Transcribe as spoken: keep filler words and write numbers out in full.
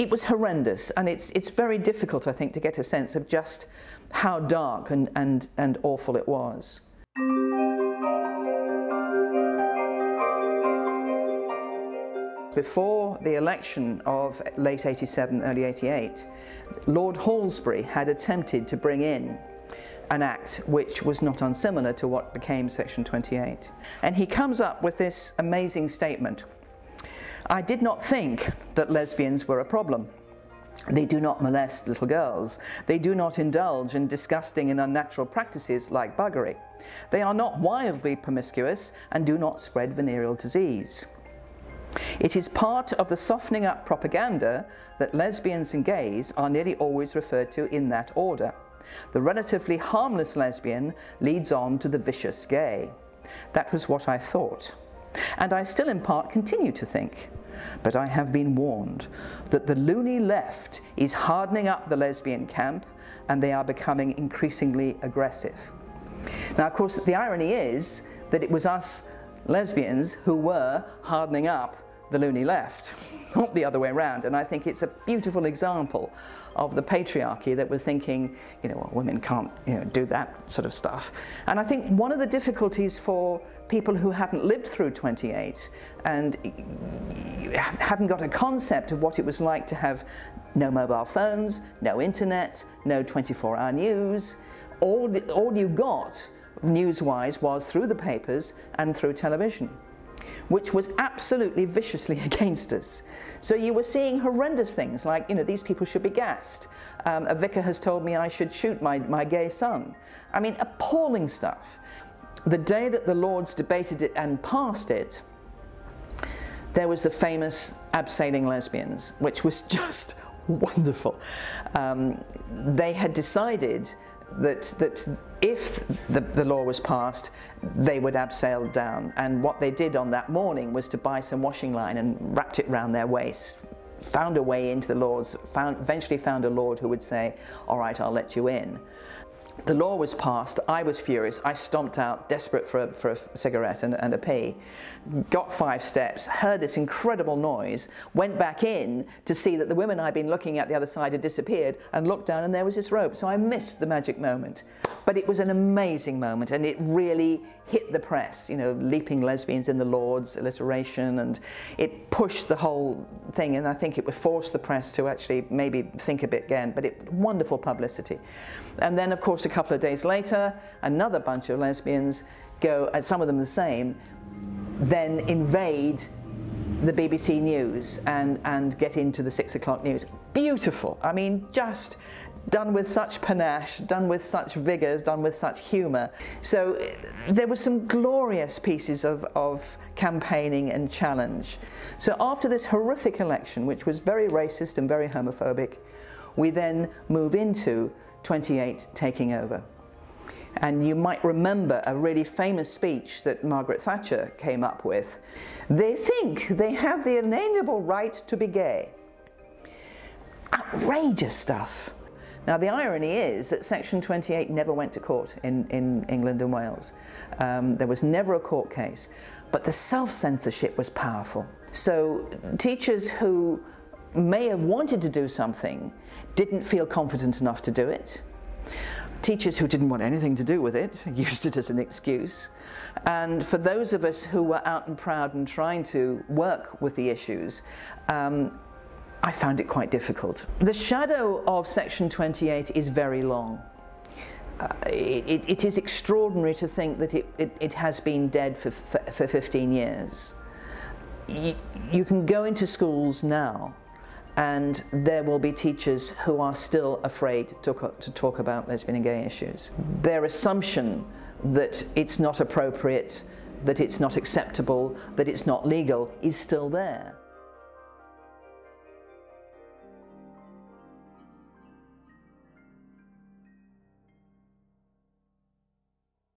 it was horrendous, and it's, it's very difficult, I think, to get a sense of just how dark and, and, and awful it was. Before the election of late eighty-seven, early eighty-eight, Lord Halsbury had attempted to bring in an act which was not unsimilar to what became Section twenty-eight. And he comes up with this amazing statement: "I did not think that lesbians were a problem. They do not molest little girls. They do not indulge in disgusting and unnatural practices like buggery. They are not wildly promiscuous and do not spread venereal disease. It is part of the softening up propaganda that lesbians and gays are nearly always referred to in that order. The relatively harmless lesbian leads on to the vicious gay. That was what I thought, and I still in part continue to think. But I have been warned that the loony left is hardening up the lesbian camp, and they are becoming increasingly aggressive." Now, of course, the irony is that it was us lesbians who were hardening up the loony left, not the other way around. And I think it's a beautiful example of the patriarchy that was thinking, you know, well, women can't, you know, do that sort of stuff. And I think one of the difficulties for people who haven't lived through twenty-eight and haven't got a concept of what it was like to have no mobile phones, no internet, no twenty-four hour news, all, all you got news-wise was through the papers and through television, which was absolutely viciously against us. So you were seeing horrendous things like, you know, these people should be gassed. Um, a vicar has told me I should shoot my, my gay son. I mean, appalling stuff. The day that the Lords debated it and passed it, there was the famous abseiling lesbians, which was just wonderful. Um, they had decided That, that if the, the law was passed, they would abseil down. And what they did on that morning was to buy some washing line and wrapped it round their waist, found a way into the Lords, found, eventually found a Lord who would say, "All right, I'll let you in." The law was passed. I was furious. I stomped out, desperate for a, for a cigarette and, and a pee, got five steps, heard this incredible noise, went back in to see that the women I'd been looking at the other side had disappeared, and looked down and there was this rope. So I missed the magic moment. But it was an amazing moment, and it really hit the press, you know, leaping lesbians in the Lords, alliteration, and it pushed the whole thing, and I think it would force the press to actually maybe think a bit again, but it, wonderful publicity. And then, of course, a couple of days later, another bunch of lesbians go, and some of them the same, then invade the B B C News and, and get into the six o'clock news. Beautiful. I mean, just done with such panache, done with such vigour, done with such humour. So there were some glorious pieces of, of campaigning and challenge. So after this horrific election, which was very racist and very homophobic, we then move into twenty-eight taking over. And you might remember a really famous speech that Margaret Thatcher came up with. "They think they have the inalienable right to be gay." Outrageous stuff. Now, the irony is that Section twenty-eight never went to court in, in England and Wales. Um, there was never a court case, but the self-censorship was powerful. So teachers who may have wanted to do something didn't feel confident enough to do it. Teachers who didn't want anything to do with it used it as an excuse. And for those of us who were out and proud and trying to work with the issues, um, I found it quite difficult. The shadow of Section twenty-eight is very long. Uh, it, it is extraordinary to think that it, it, it has been dead for, for, for fifteen years. You, you can go into schools now and there will be teachers who are still afraid to talk, to talk about lesbian and gay issues. Their assumption that it's not appropriate, that it's not acceptable, that it's not legal is still there.